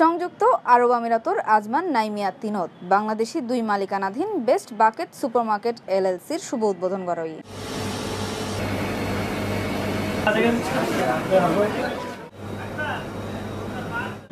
সংযুক্ত আরব আমিরাতর আজমান নাইমিয়া তিনত বাংলাদেশি দুই মালিকানাধীন বেস্ট বাকেট সুপারমার্কেট এলএলসির শুভ উদ্বোধন করাই।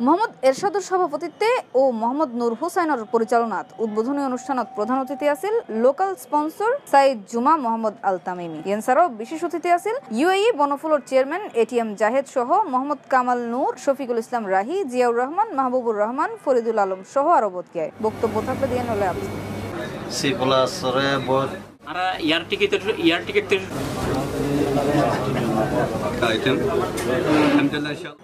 মোহাম্মদ এরশাদের সভাপতিত্বে ও মোহাম্মদ নূর হোসেনের পরিচালনাত উদ্বোধনী অনুষ্ঠানত প্রধান অতিথি আছিল লোকাল স্পন্সর সাইদ জুমা মোহাম্মদ আলতামিমি। এছাড়াও বিশেষ অতিথি আছিল ইউএই বনফুলর চেয়ারম্যান এটিএম জাহেদ সহ মোহাম্মদ কামাল নূর, শফিকুল ইসলাম রাহি, জিয়াউর রহমান, মাহবুবুর রহমান, ফরিদুল আলম সহ আরও বক্তায় বক্তব্য থাকবে। দিয়ে হলে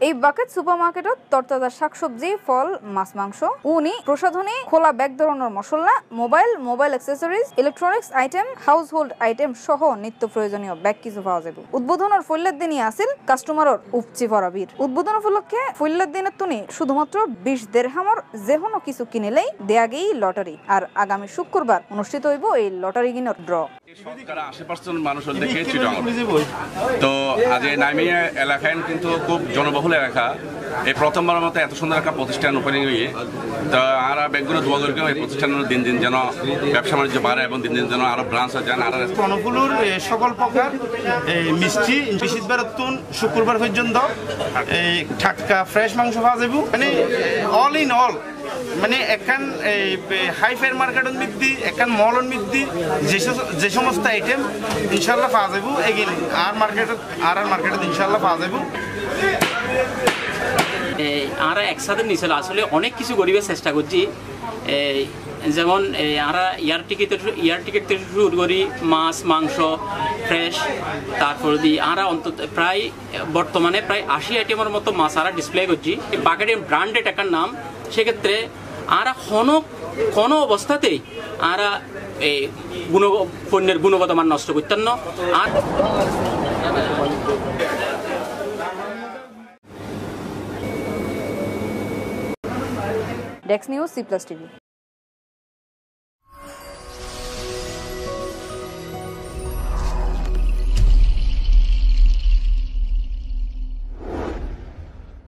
এই বাকেট সুপারমার্কেটত তরতাজা শাকসবজি, ফল, মাছ, মাংস, উনি প্রসাধনী, খোলা ব্যাগ ধরনের মশলা, mobile accessories, electronics item, household item সহ নিত্য প্রয়োজনীয় ব্যাগ কিছু পাওয়া যাবে। উদ্বোধনের ফুল্যের দিনই আসিল কাস্টমারের উপচি ভরাবির। উদ্বোধন উপলক্ষে ফুল্যের দিনের তুনি শুধুমাত্র 20 দেরহামর যে কোনো কিছু কিনেলেই দেয়া গেই লটারি। আর আগামী শুক্রবার অনুষ্ঠিত হইব এই লটারি কিনার ড্র। শতকরা 80% মানুষ দেখে চিটাং। তো আজ এই নাইমিয়া এলাকায় কিন্তু খুব জনবহুল এলাকা। এই প্রথমবারের মতো এত সুন্দর একটা প্রতিষ্ঠান ওপেনিং হয়ে তো আমরা ব্যাংকগুলো দোয়া করি এই প্রতিষ্ঠানের দিন দিন যেন ব্যবসা বাণিজ্য বাড়ে এবং দিন দিন যেন আরো ব্রাঞ্চ যান। আর অনুগুলোর সকল প্রকার এই মিষ্টি বিশিদবার তুন শুক্রবার পর্যন্ত এই টাটকা ফ্রেশ মাংস পাওয়া যাবে। মানে অল ইন অল মানে এখন এই হাই ফেয়ার মার্কেট বৃদ্ধি, এখন মল বৃদ্ধি, যে সমস্ত আইটেম ইনশাল্লাহ পাওয়া যাবো। এগিয়ে আর মার্কেটত ইনশাল্লাহ পাওয়া যাবো। আমরা একসাথে নিয়েছিল আসলে অনেক কিছু গরিবের চেষ্টা করছি, যেমন আমরা এয়ার টিকিট থেকে শুরু করি মাছ, মাংস, ফ্রেশ, তারপর দিয়ে আমরা অন্তত প্রায় বর্তমানে প্রায় 80 আইটেমের মতো মাছ আমরা ডিসপ্লে করছি। বাকেটের ব্র্যান্ডেড একটা নাম, সেক্ষেত্রে আমরা কোনো অবস্থাতেই আমরা এই পণ্যের গুণগত মান নষ্ট করতেন না। আর ডেস্ক নিউজ C+ TV।